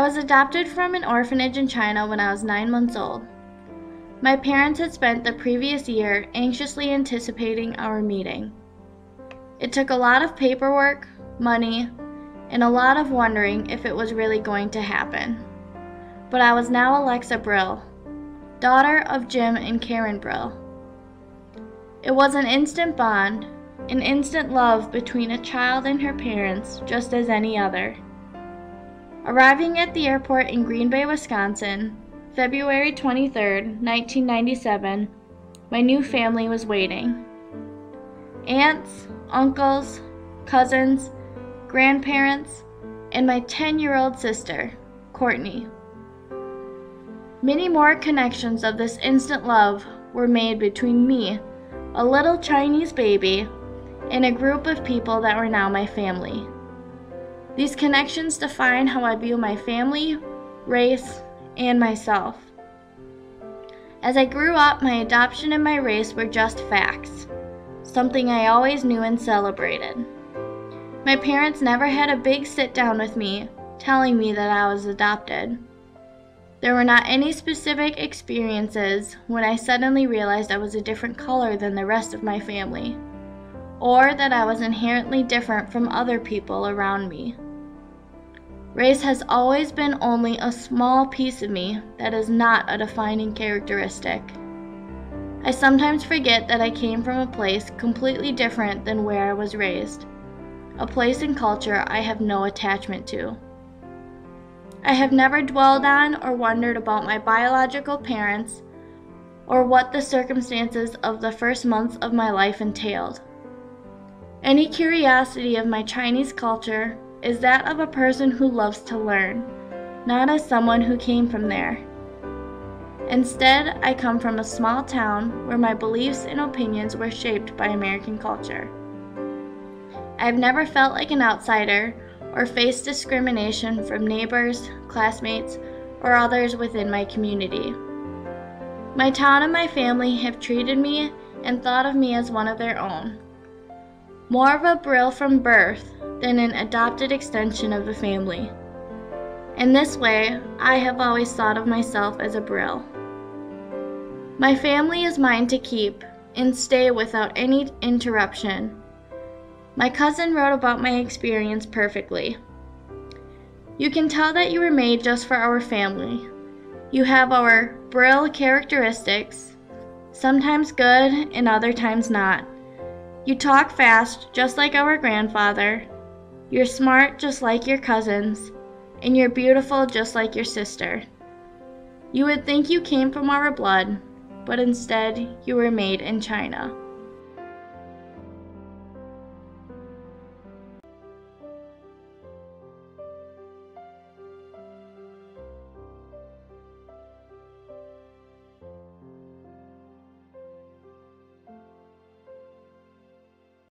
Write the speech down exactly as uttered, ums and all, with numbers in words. I was adopted from an orphanage in China when I was nine months old. My parents had spent the previous year anxiously anticipating our meeting. It took a lot of paperwork, money, and a lot of wondering if it was really going to happen. But I was now Alexa Brill, daughter of Jim and Karen Brill. It was an instant bond, an instant love between a child and her parents, just as any other. Arriving at the airport in Green Bay, Wisconsin, February twenty-third, nineteen ninety-seven, my new family was waiting. Aunts, uncles, cousins, grandparents, and my ten-year-old sister, Courtney. Many more connections of this instant love were made between me, a little Chinese baby, and a group of people that were now my family. These connections define how I view my family, race, and myself. As I grew up, my adoption and my race were just facts, something I always knew and celebrated. My parents never had a big sit down with me telling me that I was adopted. There were not any specific experiences when I suddenly realized I was a different color than the rest of my family, or that I was inherently different from other people around me. Race has always been only a small piece of me that is not a defining characteristic. I sometimes forget that I came from a place completely different than where I was raised, a place and culture I have no attachment to. I have never dwelled on or wondered about my biological parents or what the circumstances of the first months of my life entailed. Any curiosity of my Chinese culture is that of a person who loves to learn, not as someone who came from there. Instead, I come from a small town where my beliefs and opinions were shaped by American culture. I've never felt like an outsider or faced discrimination from neighbors, classmates, or others within my community. My town and my family have treated me and thought of me as one of their own, more of a Brill from birth than an adopted extension of the family. In this way, I have always thought of myself as a Brill. My family is mine to keep and stay without any interruption. My cousin wrote about my experience perfectly. You can tell that you were made just for our family. You have our Brill characteristics, sometimes good and other times not. You talk fast, just like our grandfather. You're smart, just like your cousins. And you're beautiful, just like your sister. You would think you came from our blood, but instead, you were made in China.